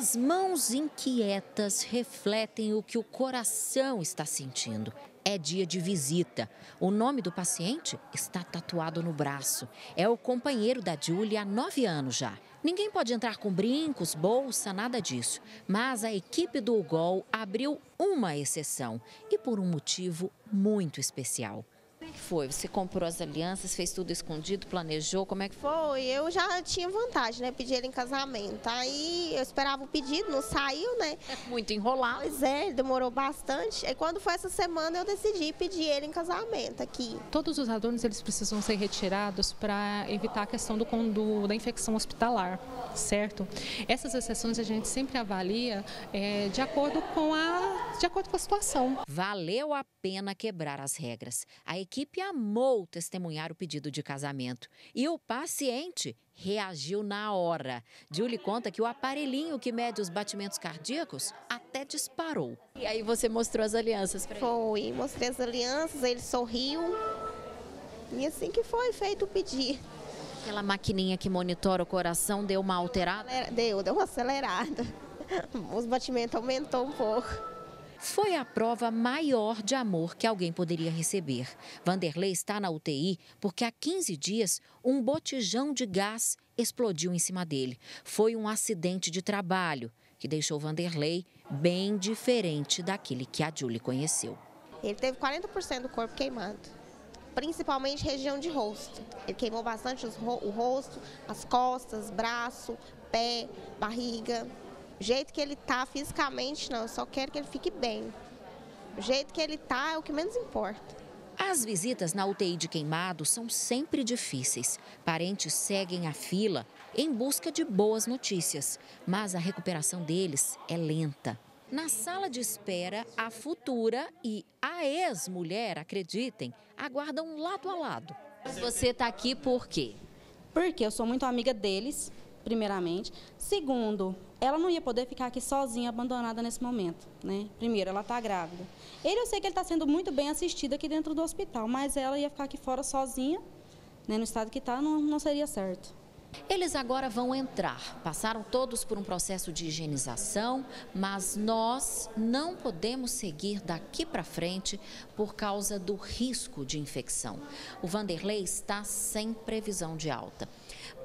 As mãos inquietas refletem o que o coração está sentindo. É dia de visita. O nome do paciente está tatuado no braço. É o companheiro da Julia há 9 anos já. Ninguém pode entrar com brincos, bolsa, nada disso. Mas a equipe do UGOL abriu uma exceção e por um motivo muito especial. Como é que foi? Você comprou as alianças, fez tudo escondido, planejou, como é que foi? Foi, eu já tinha vantagem, né? Pedi ele em casamento, aí eu esperava o pedido, não saiu, né? Muito enrolado. Pois é, demorou bastante. Aí quando foi essa semana eu decidi pedir ele em casamento aqui. Todos os adornos eles precisam ser retirados para evitar a questão da infecção hospitalar, certo? Essas exceções a gente sempre avalia de acordo com a situação. Valeu a pena quebrar as regras. A equipe amou testemunhar o pedido de casamento e o paciente reagiu na hora. Julie conta que o aparelhinho que mede os batimentos cardíacos até disparou. E aí você mostrou as alianças para ele? Foi, mostrei as alianças, ele sorriu e assim que foi feito o pedido. Aquela maquininha que monitora o coração deu uma alterada? Deu uma acelerada, os batimentos aumentou um pouco. Foi a prova maior de amor que alguém poderia receber. Vanderlei está na UTI porque há 15 dias um botijão de gás explodiu em cima dele. Foi um acidente de trabalho que deixou Vanderlei bem diferente daquele que a Julie conheceu. Ele teve 40% do corpo queimado, principalmente região de rosto. Ele queimou bastante o rosto, as costas, braço, pé, barriga. O jeito que ele tá fisicamente, não, eu só quero que ele fique bem. O jeito que ele tá é o que menos importa. As visitas na UTI de queimado são sempre difíceis. Parentes seguem a fila em busca de boas notícias, mas a recuperação deles é lenta. Na sala de espera, a futura e a ex-mulher, acreditem, aguardam lado a lado. Você tá aqui por quê? Porque eu sou muito amiga deles, primeiramente. Segundo, ela não ia poder ficar aqui sozinha, abandonada nesse momento, né? Primeiro, ela está grávida. Eu sei que ele está sendo muito bem assistido aqui dentro do hospital, mas ela ia ficar aqui fora sozinha, né? No estado que está, não seria certo. Eles agora vão entrar. Passaram todos por um processo de higienização, mas nós não podemos seguir daqui para frente por causa do risco de infecção. O Vanderlei está sem previsão de alta.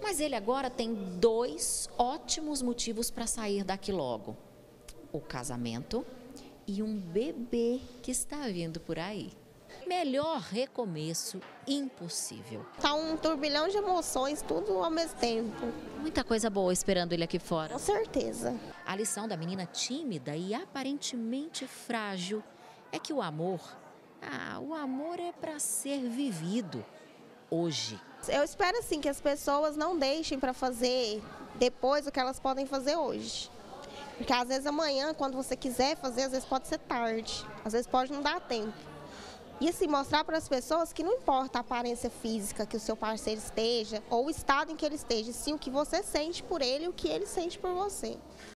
Mas ele agora tem 2 ótimos motivos para sair daqui logo. O casamento e um bebê que está vindo por aí. Melhor recomeço impossível. Tá um turbilhão de emoções, tudo ao mesmo tempo. Muita coisa boa esperando ele aqui fora. Com certeza. A lição da menina tímida e aparentemente frágil é que o amor, o amor é para ser vivido hoje. Eu espero assim que as pessoas não deixem para fazer depois o que elas podem fazer hoje. Porque às vezes amanhã, quando você quiser fazer, às vezes pode ser tarde, às vezes pode não dar tempo. E assim, mostrar para as pessoas que não importa a aparência física que o seu parceiro esteja ou o estado em que ele esteja, sim o que você sente por ele e o que ele sente por você.